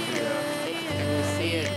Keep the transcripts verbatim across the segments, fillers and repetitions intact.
You see it.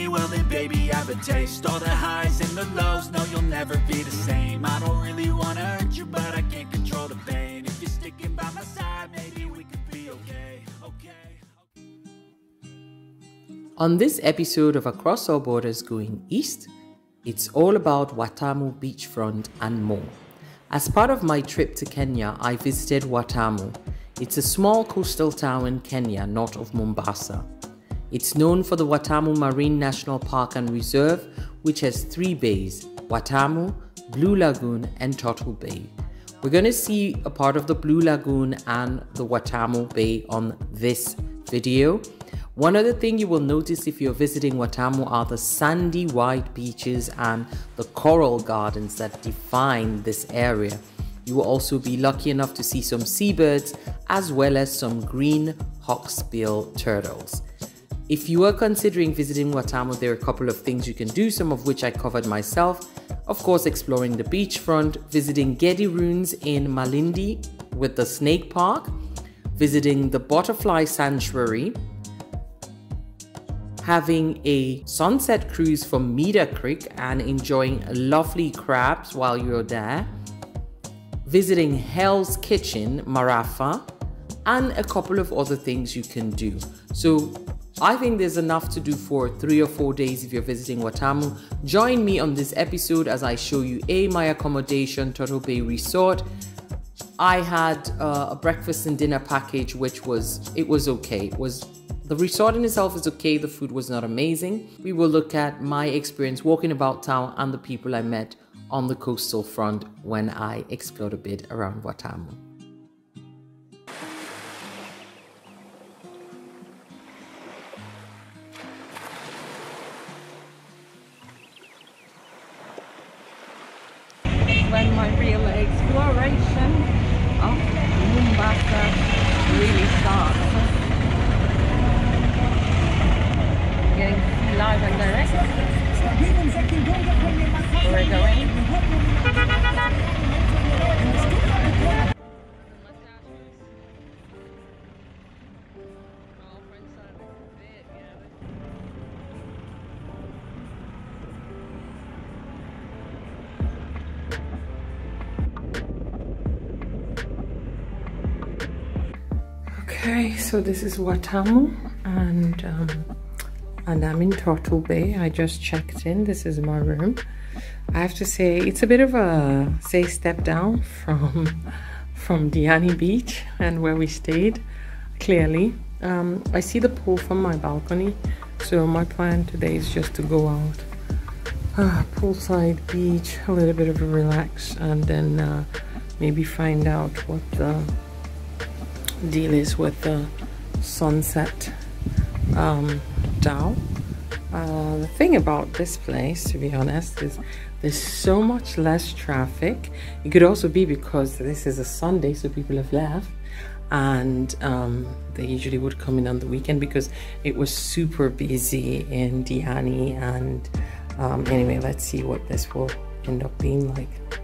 Well then baby I have a taste. All the highs and the lows, no you'll never be the same. I don't really wanna hurt you, but I can't control the pain. If you're sticking by my side, maybe we could be okay, okay, okay. On this episode of Across All Borders Going East, it's all about Watamu beachfront and more. As part of my trip to Kenya, I visited Watamu. It's a small coastal town in Kenya, north of Mombasa. It's known for the Watamu Marine National Park and Reserve, which has three bays: Watamu, Blue Lagoon, and Turtle Bay. We're going to see a part of the Blue Lagoon and the Watamu Bay on this video. One other thing you will notice if you're visiting Watamu are the sandy white beaches and the coral gardens that define this area. You will also be lucky enough to see some seabirds as well as some green hawksbill turtles. If you are considering visiting Watamu, there are a couple of things you can do, some of which I covered myself. Of course, exploring the beachfront, visiting Gedi Ruins in Malindi with the Snake Park, visiting the Butterfly Sanctuary, having a sunset cruise from Mida Creek and enjoying lovely crabs while you're there, visiting Hell's Kitchen, Marafa, and a couple of other things you can do. So I think there's enough to do for three or four days if you're visiting Watamu. Join me on this episode as I show you a my accommodation, Turtle Bay Resort. I had uh, a breakfast and dinner package, which was, it was okay. It was The resort in itself is okay, the food was not amazing. We will look at my experience walking about town and the people I met on the coastal front when I explored a bit around Watamu. When my real exploration of Mombasa really starts. Getting live and direct. We're going. Okay, so this is Watamu, and um, And I'm in Turtle Bay. I just checked in. This is my room. I have to say it's a bit of a say step down from from Diani Beach and where we stayed. Clearly, um, I see the pool from my balcony. So my plan today is just to go out, uh, poolside beach, a little bit of a relax, and then uh, maybe find out what the deal is with the sunset. Um, Down. Uh, the thing about this place, to be honest, is there's so much less traffic. It could also be because this is a Sunday, so people have left, and um, they usually would come in on the weekend because it was super busy in Diani. And um, anyway, let's see what this will end up being like.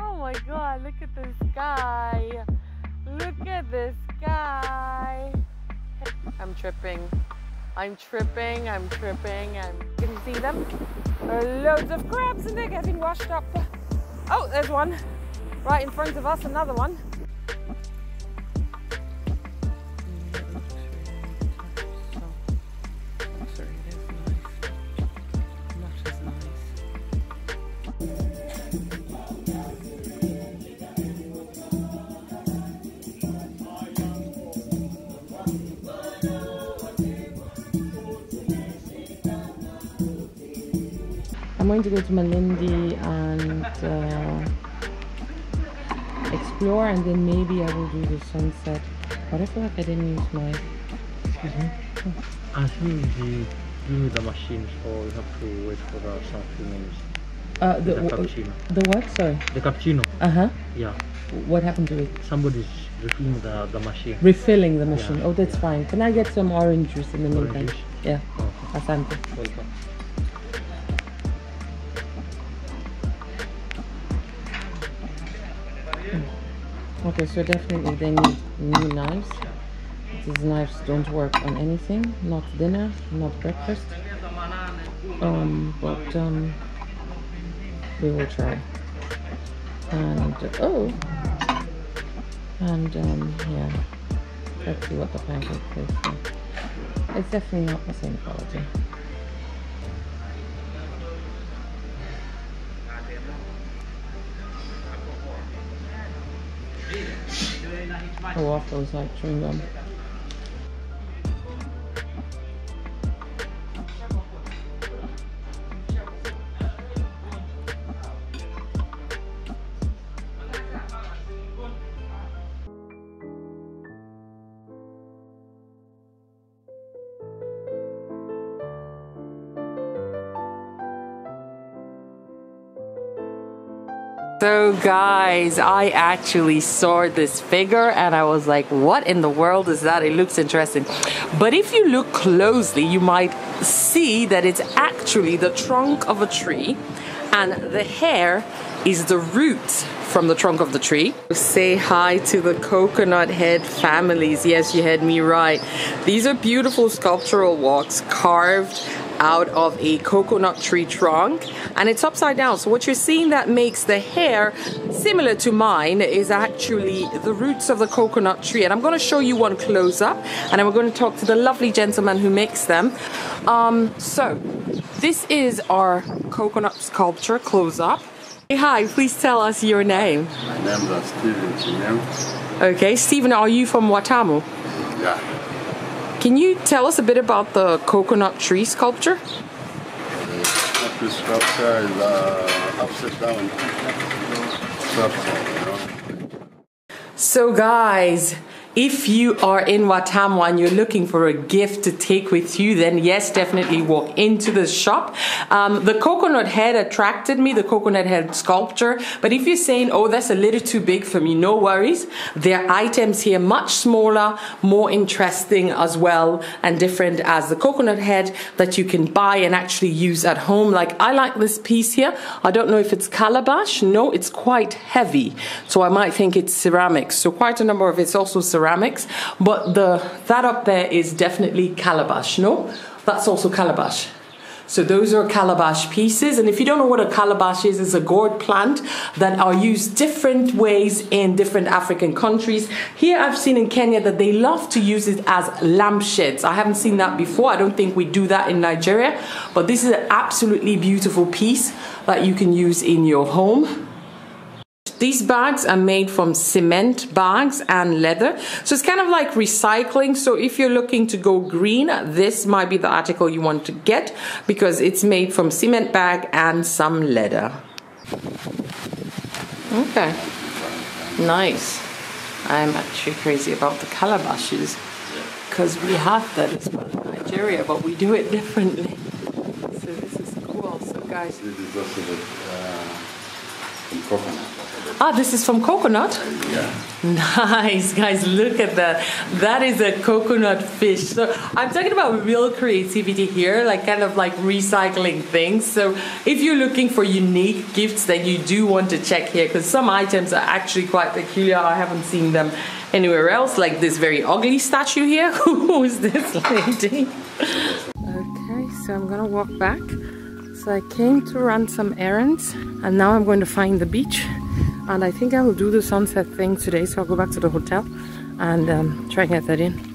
Oh my god, look at the sky. Look at this guy. I'm tripping. I'm tripping, I'm tripping, I'm... Can you see them? There are loads of crabs and they're getting washed up. Oh, there's one. Right in front of us, another one. I'm going to go to Malindi and uh, explore, and then maybe I will do the sunset. But I feel like I didn't use my... Excuse me? Oh. I think we do the machines, or we have to wait for the few minutes. Uh, the, the cappuccino. The what? Sorry? The cappuccino. Uh-huh. Yeah. What happened to it? Somebody's refilling the, the machine. Refilling the machine. Yeah. Oh, that's yeah. fine. Can I get some orange juice in the meantime? Yeah. Okay. Asante. Welcome. Okay, so definitely they need new knives. These knives don't work on anything, not dinner, not breakfast. Um, but um, we will try. And oh, and um, yeah, let's see what the pancake tastes like. It's definitely not the same quality. The waffle is like chewing gum. So guys, I actually saw this figure and I was like, what in the world is that? It looks interesting. But if you look closely, you might see that it's actually the trunk of a tree, and the hair is the root from the trunk of the tree. Say hi to the coconut head families. Yes, you heard me right. These are beautiful sculptural walks carved out of a coconut tree trunk, and it's upside down. So what you're seeing that makes the hair similar to mine is actually the roots of the coconut tree. And I'm going to show you one close up, and then we're going to talk to the lovely gentleman who makes them. Um, so this is our coconut sculpture close up. Hey, hi, please tell us your name. My name is Steven. Okay, Steven, are you from Watamu? Yeah. Can you tell us a bit about the coconut tree sculpture? The coconut tree sculpture is uh, upside down. Upside down, you know? So guys, if you are in Watamu and you're looking for a gift to take with you, then yes, definitely walk into the shop. Um, the coconut head attracted me, the coconut head sculpture. But if you're saying, oh, that's a little too big for me, no worries. There are items here much smaller, more interesting as well, and different as the coconut head that you can buy and actually use at home. Like I like this piece here. I don't know if it's calabash. No, it's quite heavy. So I might think it's ceramics. So quite a number of it's also ceramics. But the that up there is definitely calabash. No, that's also calabash. So those are calabash pieces. And if you don't know what a calabash is, it's a gourd plant that are used different ways in different African countries. Here I've seen in Kenya that they love to use it as lampshades. I haven't seen that before. I don't think we do that in Nigeria. But this is an absolutely beautiful piece that you can use in your home. These bags are made from cement bags and leather. So it's kind of like recycling. So if you're looking to go green, this might be the article you want to get because it's made from cement bag and some leather. Okay, nice. I'm actually crazy about the calabashes because we have that as well in Nigeria, but we do it differently. So this is cool. So guys, from coconut. Ah, this is from coconut? Yeah. Nice, guys, look at that. That is a coconut fish. So I'm talking about real creativity here, like kind of like recycling things. So if you're looking for unique gifts, then you do want to check here, because some items are actually quite peculiar. I haven't seen them anywhere else, like this very ugly statue here. Who is this lady? Okay, so I'm gonna walk back. So I came to run some errands, and now I'm going to find the beach. And I think I will do the sunset thing today, so I'll go back to the hotel and um, try and get that in.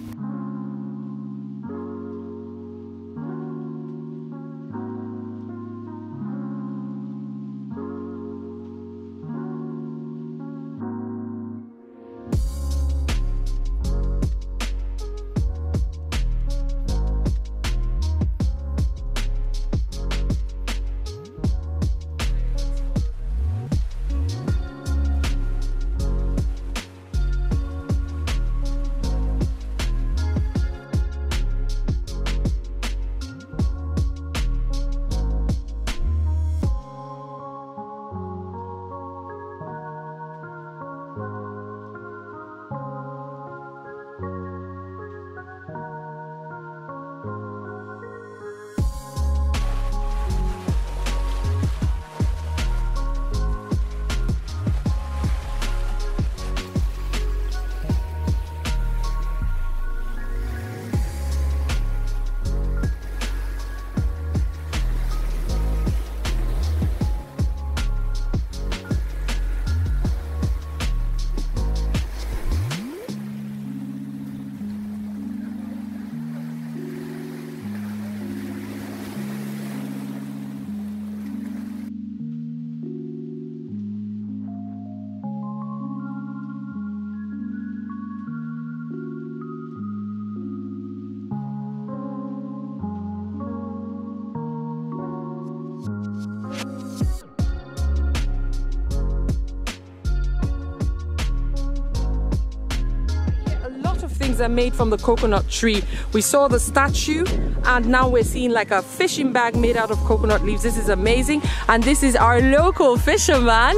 Are made from the coconut tree. We saw the statue, and now we're seeing like a fishing bag made out of coconut leaves. This is amazing, and this is our local fisherman,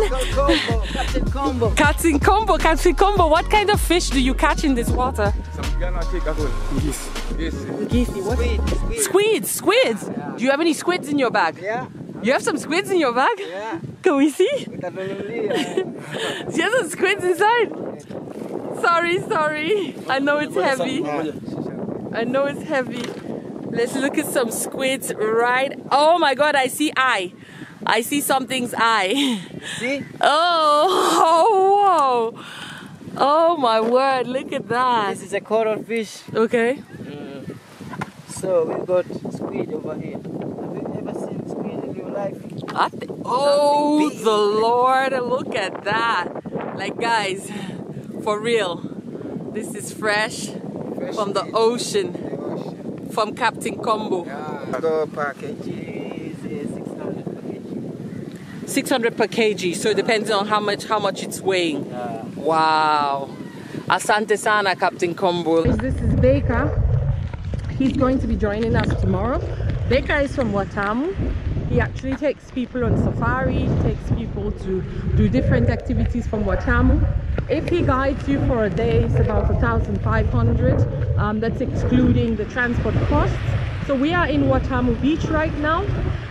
Captain Combo. Captain Combo, Captain Combo. What kind of fish do you catch in this water? Squids, squids. Do you have any squids in your bag? Yeah. You have some squids in your bag? Yeah. Can we see? Do you have some squids inside? Sorry, sorry. I know it's heavy. I know it's heavy. Let's look at some squids right... Oh my god, I see eye. I see something's eye. See? Oh, oh, whoa. Oh my word, look at that. This is a coral fish. Okay. Mm. So we've got squid over here. Have you ever seen squid in your life? I th oh, the Lord, look at that. Like, guys... For real, this is fresh, fresh from the ocean, the ocean, from Captain Combo. Yeah. The package is six hundred per kg. six hundred per kg, so it depends on how much how much it's weighing. Yeah. Wow. Asante sana, Captain Combo. This is Baker. He's going to be joining us tomorrow. Baker is from Watamu. He actually takes people on safari, takes people to do different activities from Watamu. If he guides you for a day, it's about one thousand five hundred dollars. Um, that's excluding the transport costs. So we are in Watamu Beach right now,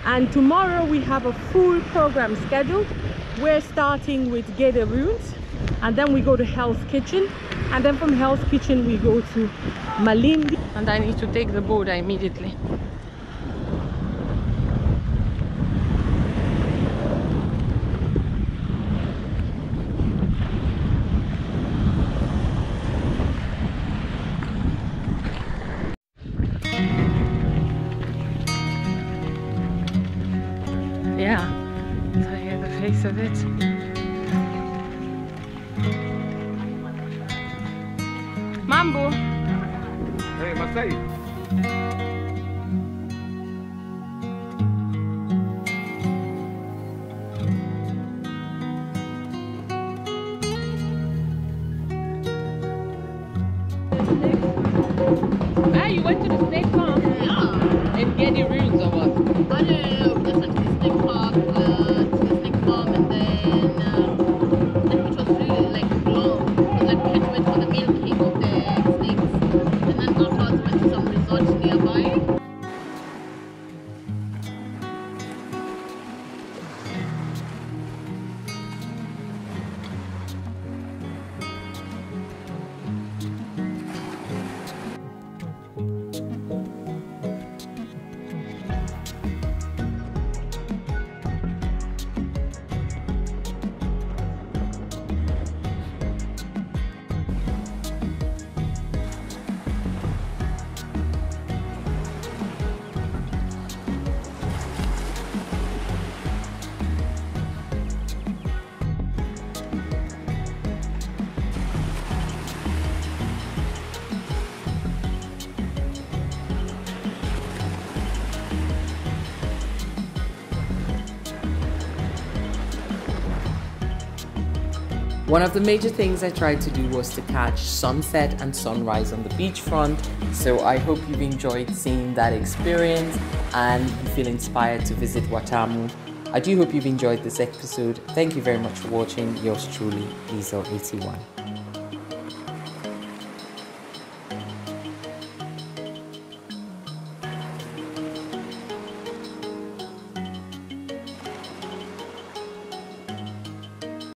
and tomorrow we have a full program scheduled. We're starting with Gedi Ruins, and then we go to Hell's Kitchen, and then from Hell's Kitchen we go to Malindi. And I need to take the boat immediately. Of it. Mambo. Hey, Masai. Ah, you went to the Snake Park? Yeah. And Gedi Ruins or what? But uh, the Snake Park, uh, the Snake Farm, and then kids went for the milking of the snakes, and then afterwards went to some resort nearby. One of the major things I tried to do was to catch sunset and sunrise on the beachfront, so I hope you've enjoyed seeing that experience and you feel inspired to visit Watamu. I do hope you've enjoyed this episode. Thank you very much for watching. Yours truly, E S O eighty-one.